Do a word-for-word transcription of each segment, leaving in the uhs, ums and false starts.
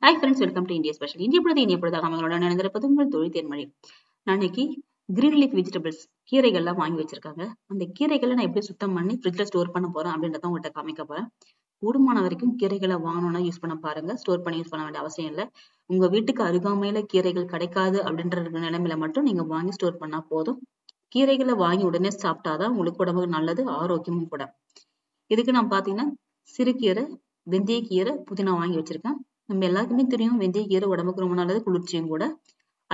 Hi friends, welcome to India Special. India Prada, India Prada, Kamalona, and another Padungal Dorit and Marie. Nanaki, green leaf vegetables, Kirigala, wine Vichakanga, and the Kirigala and Ibis with the money, fridge store Panapora, and the Tamata Kamikapa, Udmanavakim, Kirigala, Wanana, use Panaparanga, store Panis Panavasila, Unga Vitika, Arigamela, Kirigal Kadaka, the Abdendra Melamaton, in a wine store Panapodo, Kirigala wine, Udenes Saptada, Mulukoda Nala, or Okim Poda. Idikana Patina, Sirikira, Vendi Kira, Putina wine Vichaka. நம்ம எல்லாருக்குமே தெரியும் வெந்தயக்கீரை உடம்புக்கு ரொம்ப நல்லது குளிர்ச்சியும் கூட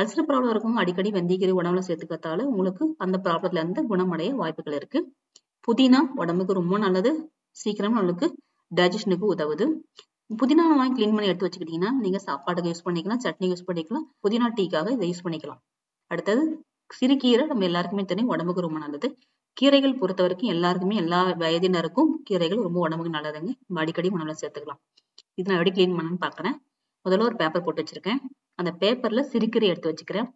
ulcer problem இருக்கும் அடிக்கடி வெந்தயக்கீரை உடம்புல சேர்த்துக்கத்தால உங்களுக்கு அந்த ப்ராப்ளத்துல இருந்து குணமடைய வாய்ப்புகள் இருக்கு புதினா உடம்புக்கு ரொம்ப நல்லது சீக்கிரம் உங்களுக்கு டைஜஷனுக்கு உதவுது புதினாவை வாங்கி க்ளீன் பண்ணி எடுத்து வச்சிட்டீங்கன்னா நீங்க சாப்பாட்டுக்கு யூஸ் பண்ணிக்கலாம் சட்னி யூஸ் பண்ணிக்கலாம் புதினா டீக்காக இதை யூஸ் பண்ணிக்கலாம் அடுத்து சிறுகீரை நம்ம எல்லாருக்குமே தெரியும் உடம்புக்கு ரொம்ப நல்லது கீரைகள் பொறுத்தவரைக்கும் எல்லாருக்குமே எல்லா வயதினருக்கும் கீரைகள் ரொம்ப உடம்புக்கு நல்லதுங்க அடிக்கடி உணவுல சேர்த்துக்கலாம் இத நான் எப்படி க்ளீன் பண்ணனும் பார்க்கறேன் முதல்ல ஒரு பேப்பர் போட்டு வச்சிருக்கேன் அந்த பேப்பர்ல சிறுகீரை எடுத்து வச்சிக்கிறேன்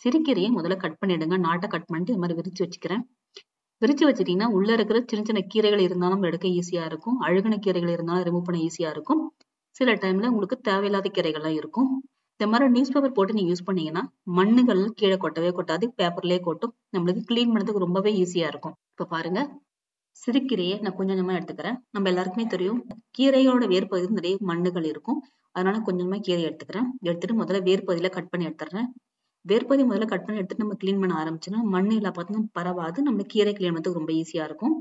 சிறுகீரையை முதல்ல கட் பண்ணிடுங்க நாட்டை கட் பண்ணிட்டு இந்த மாதிரி விரிச்சு வச்சிக்கிறேன் விரிச்சு வச்சிட்டீங்கன்னா உள்ள இருக்கிற சின்ன சின்ன கீரைகள் இருந்தாலும் எடுக்க ஈஸியா இருக்கும் அழுகுன கீரைகள் இருந்தாலும் ரிமூவ் பண்ண ஈஸியா இருக்கும் சில டைம்ல உங்களுக்கு தேவையில்லாத கீரைகள்லாம் இருக்கும் இந்த மாதிரி நியூஸ் பேப்பர் போட்டு நீங்க யூஸ் பண்ணீங்கன்னா மண்ணுகள் கீழே கொட்டவே கொட்டாது பேப்பர்லயே கொட்டும் நமக்கு க்ளீன் பண்றதுக்கு ரொம்பவே ஈஸியா இருக்கும் இப்ப பாருங்க சிறுகீரையை நான் கொஞ்சம் கொஞ்சமா எடுத்துக்கிறேன் நம்ம எல்லாருக்குமே தெரியும் கீரையோட வேர்பகுதியில் நிறைய மண்ணுகள் இருக்கும் அதனால கொஞ்சமா கீரை எடுத்துக்கிறேன் எடுத்துட்டு முதல்ல வேர்பகுதியில கட் பண்ணி எடுத்துறேன் வேர்பகுதி முதல்ல கட் பண்ணி எடுத்துட்டு நம்ம க்ளீன் பண்ண ஆரம்பிச்சோம்னா மண்ணு இல்ல பார்த்தா பரவாது நம்ம கீரை க்ளீன் பண்ணது ரொம்ப ஈஸியா இருக்கும்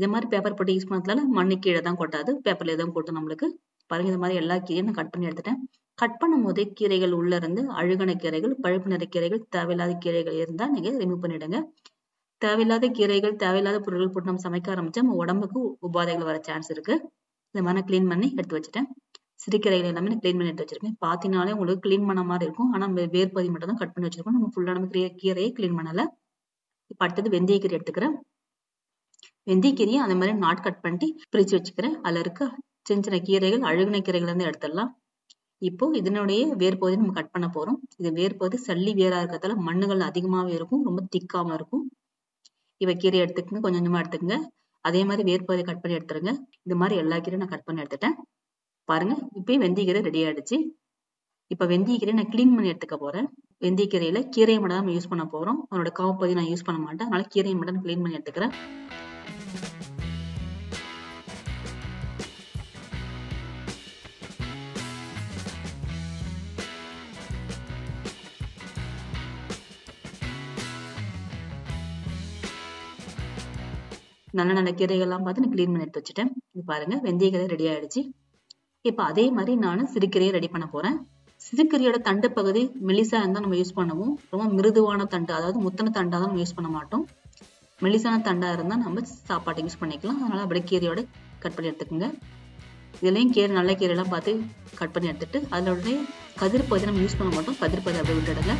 இந்த மாதிரி பேப்பர் போட்டு யூஸ் பண்ணதால மண்ணு கீழே தான் கொட்டாது பேப்பர்ல தான் கொட்டும் நம்மளுக்கு பாருங்க இந்த மாதிரி எல்லா கீரையும் நான் கட் பண்ணி எடுத்துட்டேன் கட் பண்ணும் போதே கீரைகள் உள்ள இருந்து அழுகன கீரைகள் பழுப்பு நிற கீரைகள் தேவையில்லாத கீரைகள் இருந்தா நீங்க ரிமூவ் பண்ணிடுங்க தேவையில்லாத கீரைகள் தேவையில்லாத பொருட்கள் போட்டு நம்ம சமைக்க ஆரம்பிச்சா நம்ம உடம்புக்கு உபாதைகள் வர சான்ஸ் இருக்கு இந்த மாதிரி கிளீன் பண்ணி எடுத்து வச்சுட்டேன் சிறுகீரைகள் எல்லாமே கிளீன் பண்ணி எடுத்து வச்சிருக்கேன் பாத்தினாலே உங்களுக்கு கிளீன் பண்ண மாதிரி இருக்கும் ஆனா நம்ம வேர்பதி மட்டும் தான் கட் பண்ணி வச்சிருக்கோம் நம்ம ஃபுல்லா நம்ம கீரையை கிளீன் பண்ணல இப்ப அடுத்தது வெந்தயக்கீரை எடுத்துக்கிறேன் வெந்தயக்கீரையை அந்த மாதிரி நாட் கட் பண்ணிட்டு பிரிச்சு வச்சுக்கிறேன் அதுல இருக்க சின்ன சின்ன கீரைகள் அழுகின கீரைகள் இருந்து எடுத்துடலாம் இப்போ இதனுடைய வேர்பகுதி நம்ம கட் பண்ண போறோம் இது வேர்பகுதி சல்லி வேரா இருக்கிறதால மண்ணுகள் அதிகமாவே இருக்கும் ரொம்ப திக்காம இருக்கும் இவை கீரை எடுத்துக்கங்க கொஞ்சம் கொஞ்சமா எடுத்துக்கங்க அதே மாதிரி வேர்பகுதி கட் பண்ணி எடுத்துருங்க இந்த மாதிரி எல்லா கீரையும் நான் கட் பண்ணி எடுத்துட்டேன் பாருங்க இப்பயும் வெந்தயக்கீரை ரெடி ஆயிடுச்சு இப்ப வெந்தயக்கீரை நான் கிளீன் பண்ணி எடுத்துக்க போறேன் வெந்தயக்கீரையில கீரையை மட்டும் நம்ம யூஸ் பண்ண போறோம் அதோட காவுப்பகுதி நான் யூஸ் பண்ண மாட்டேன் அதனால கீரையை மட்டும் கிளீன் பண்ணி எடுத்துக்கிறேன் நல்ல நல்ல கீரைகள்லாம் பார்த்து நான் கிளீன் பண்ணி எடுத்து வச்சுட்டேன் இது பாருங்க வெந்தயக்கீரை ரெடி ஆயிடுச்சு இப்போ அதே மாதிரி நான் சிறுகீரையை ரெடி பண்ண போறேன் சிறுகீரையோட தண்டு பகுதி மெலிசா இருந்தா நம்ம யூஸ் பண்ணுவோம் ரொம்ப மிருதுவான தண்டு அதாவது முத்தன தண்டா தான் நம்ம யூஸ் பண்ண மாட்டோம் மெலிசான தண்டா இருந்தா நம்ம சாப்பாட்டுக்கு யூஸ் பண்ணிக்கலாம் அதனால அப்படியே கீரையோட கட் பண்ணி எடுத்துக்கோங்க இதுலையும் கீரை நல்ல கீரைலாம் பார்த்து கட் பண்ணி எடுத்துட்டு அதோடைய கதிர் பகுதி நம்ம யூஸ் பண்ண மாட்டோம் கதிர் பகுதி அப்படியே விட்டுடுங்க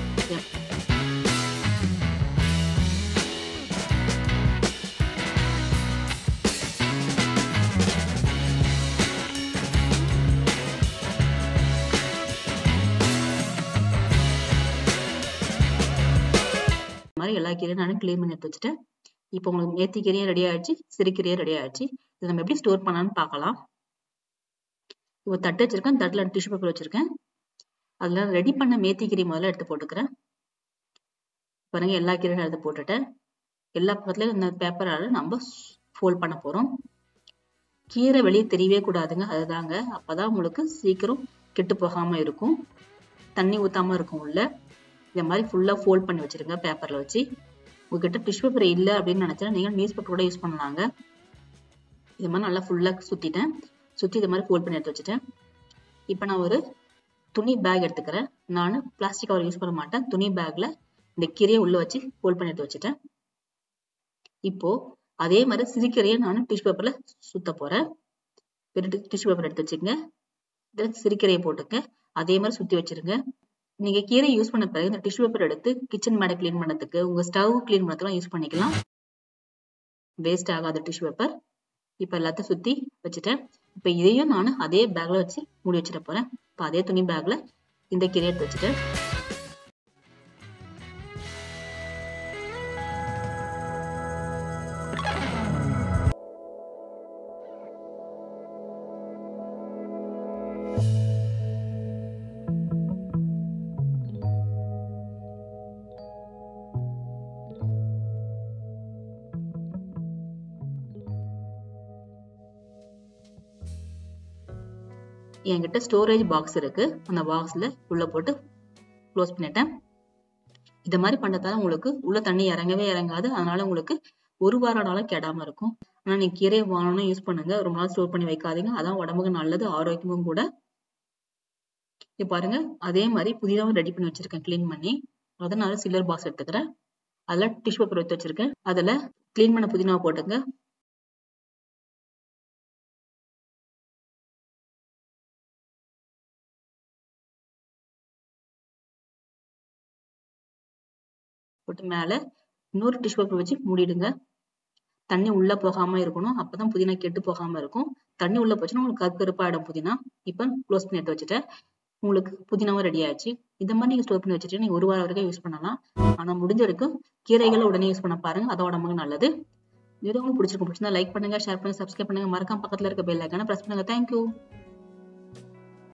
எல்லா கீரையும் நானும் கிளீன் பண்ணி எடுத்து வச்சுட்டேன் இப்போ உங்களுக்கு ஏத்திக்கீரையும் ரெடி ஆயிடுச்சு சிறுகீரையும் ரெடி ஆயிடுச்சு இதை நம்ம எப்படி ஸ்டோர் பண்ணலாம்னு பார்க்கலாம் இப்போ தட்டு வச்சிருக்கேன் தட்டில் டிஷ்யூ பேப்பர் வச்சிருக்கேன் அதில் ரெடி பண்ண மேத்திக்கீரை முதல்ல எடுத்து போட்டுக்கிறேன் பாருங்க எல்லா கீரையும் எடுத்து போட்டுட்டேன் எல்லா பக்கத்துலையும் இந்த பேப்பரால நம்ம ஃபோல்ட் பண்ண போறோம் கீரை வெளியே தெரியவே கூடாதுங்க அதுதாங்க அப்பதான் உங்களுக்கு சீக்கிரம் கெட்டு போகாம இருக்கும் தண்ணி ஊத்தாம இருக்கும் உள்ள இந்த மாதிரி ஃபுல்லா ஃபோல்ட் பண்ணி வச்சிருங்க பேப்பர்ல வச்சு உங்ககிட்ட டிஷ்யூ பேப்பர் இல்லை அப்படின்னு நினைச்சா நீங்க நியூஸ் பேப்பர் கூட யூஸ் பண்ணலாங்க இது மாதிரி நல்லா ஃபுல்லா சுத்திட்டேன் சுத்தி இது மாதிரி ஃபோல்ட் பண்ணி எடுத்து வச்சுட்டேன் இப்போ நான் ஒரு துணி பேக் எடுத்துக்கிறேன் நான் பிளாஸ்டிக் கவர் யூஸ் பண்ண மாட்டேன் துணி பேக்ல இந்த கீரையை உள்ள வச்சு ஃபோல்ட் பண்ணி எடுத்து வச்சுட்டேன் இப்போ அதே மாதிரி சிறுகீரையை நான் டிஷ்யூ பேப்பர்ல சுத்த போறேன் டிஷ்யூ பேப்பர் எடுத்து வச்சுக்கோங்க இதில் சிறுகீரையை போட்டுக்க அதே மாதிரி சுத்தி வச்சிருங்க நீங்க கீரை யூஸ் பண்ண பிறகு இந்த டிஷ்யூ பேப்பர் எடுத்து கிச்சன் மேடை கிளீன் பண்ணதுக்கு உங்க ஸ்டவ் கிளீன் பண்ணதுக்குலாம் யூஸ் பண்ணிக்கலாம் வேஸ்ட் ஆகாத டிஷ்யூ பேப்பர் இப்போ எல்லாத்தையும் சுத்தி வச்சுட்டேன் இப்போ இதையும் நான் அதே பேக்ல வச்சு மூடி வச்சிட போறேன் இப்போ அதே துணி பேக்ல இந்த கீரை எடுத்து வச்சுட்டேன் என்கிட்ட ஸ்டோரேஜ் பாக்ஸ் இருக்கு, அந்த பாக்ஸில் உள்ளே போட்டு க்ளோஸ் பண்ணிட்டேன். இதை மாதிரி பண்ணுறதால உங்களுக்கு உள்ள தண்ணி இறங்கவே இறங்காது, அதனால உங்களுக்கு ஒரு வாரம் நாளும் கெடாமல் இருக்கும். ஆனால் நீங்கள் கீரை வாங்கணும்னா யூஸ் பண்ணுங்க, ரொம்ப நாள் ஸ்டோர் பண்ணி வைக்காதீங்க, அதான் உடம்புக்கு நல்லது, ஆரோக்கியமும் கூட. இது பாருங்க, அதே மாதிரி புதிதாக ரெடி பண்ணி வச்சிருக்கேன் கிளீன் பண்ணி. அதனால சில்லர் பாக்ஸ் எடுத்துக்கிறேன், அதில் டிஷ்யூ பேப்பர் எடுத்து வச்சிருக்கேன், அதில் கிளீன் பண்ண புதினாவை போட்டுங்க. போட்டு மேலே இன்னொரு டிஷ்யூ பேப்பர் வச்சு மூடிடுங்க. தண்ணி உள்ள போகாம இருக்கணும், அப்பதான் புதினா கெட்டு போகாம இருக்கும். தண்ணி உள்ள போச்சுன்னா உங்களுக்கு கருப்பாயிடும் புதினா. இப்போ க்ளோஸ் பண்ணி எடுத்து வச்சுட்டேன், உங்களுக்கு புதினாவும் ரெடி ஆயிடுச்சு. இந்த மாதிரி நீங்க ஸ்டோர் பண்ணி வச்சுட்டு நீங்க ஒரு வாரம் வரைக்கும் யூஸ் பண்ணலாம். ஆனா முடிஞ்ச வரைக்கும் கீரைகளை உடனே யூஸ் பண்ண பாருங்க, அதோட நமக்கு நல்லது. இது உங்களுக்கு பிடிச்சிருக்கும், பிடிச்சிருந்தா லைக் பண்ணுங்க, ஷேர் பண்ணுங்க, சப்ஸ்கிரைப் பண்ணுங்க, மறக்காம பக்கத்துல இருக்க பெல் ஐகானை பிரஸ் பண்ணுங்க. தேங்க்யூ.